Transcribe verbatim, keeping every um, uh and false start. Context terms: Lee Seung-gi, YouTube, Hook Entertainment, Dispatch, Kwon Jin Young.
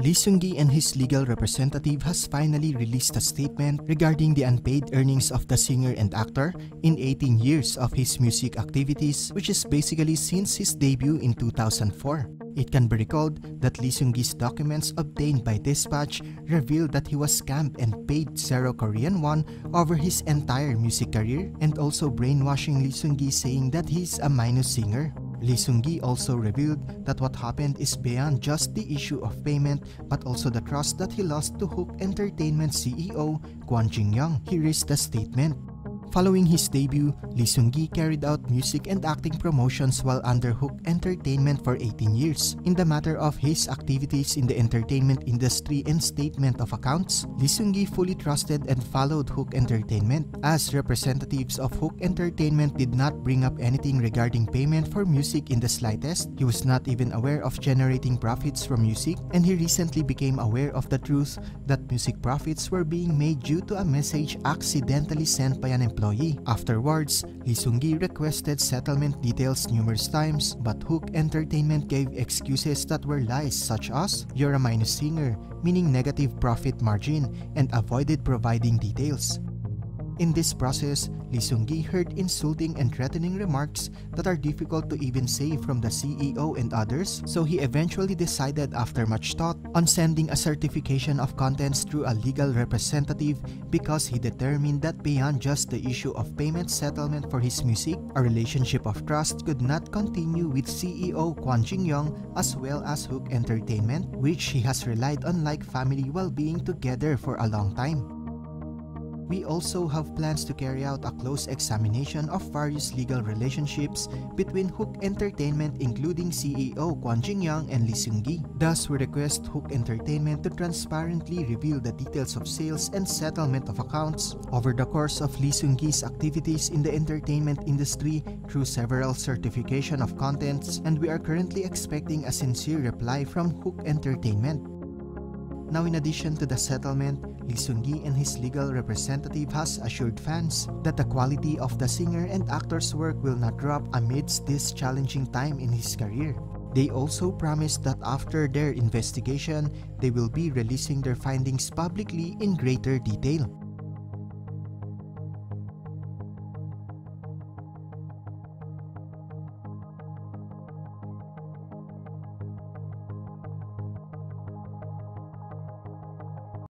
Lee Seung-gi and his legal representative has finally released a statement regarding the unpaid earnings of the singer and actor in eighteen years of his music activities, which is basically since his debut in two thousand four. It can be recalled that Lee Seung-gi's documents obtained by Dispatch revealed that he was scammed and paid zero Korean won over his entire music career, and also brainwashing Lee Seung-gi saying that he's a minor singer. Lee Seung-gi also revealed that what happened is beyond just the issue of payment but also the trust that he lost to Hook Entertainment C E O Kwon Jin Young. Here is the statement. Following his debut, Lee Seung-gi carried out music and acting promotions while under Hook Entertainment for eighteen years. In the matter of his activities in the entertainment industry and statement of accounts, Lee Seung-gi fully trusted and followed Hook Entertainment, as representatives of Hook Entertainment did not bring up anything regarding payment for music in the slightest. He was not even aware of generating profits from music, and he recently became aware of the truth that music profits were being made due to a message accidentally sent by an employee. Afterwards, Lee Seung-gi requested settlement details numerous times, but Hook Entertainment gave excuses that were lies, such as "you're a minor singer," meaning negative profit margin, and avoided providing details. In this process, Lee Seung-gi heard insulting and threatening remarks that are difficult to even say from the C E O and others, so he eventually decided after much thought on sending a certification of contents through a legal representative, because he determined that beyond just the issue of payment settlement for his music, a relationship of trust could not continue with C E O Kwon Jin Young as well as Hook Entertainment, which he has relied on like family while being together for a long time. We also have plans to carry out a close examination of various legal relationships between Hook Entertainment, including C E O Kwon Jin Young and Lee Seung-gi. Thus, we request Hook Entertainment to transparently reveal the details of sales and settlement of accounts over the course of Lee Seung-gi's activities in the entertainment industry through several certification of contents, and we are currently expecting a sincere reply from Hook Entertainment. Now, in addition to the settlement, Lee Seung-gi and his legal representative has assured fans that the quality of the singer and actor's work will not drop amidst this challenging time in his career. They also promised that after their investigation, they will be releasing their findings publicly in greater detail.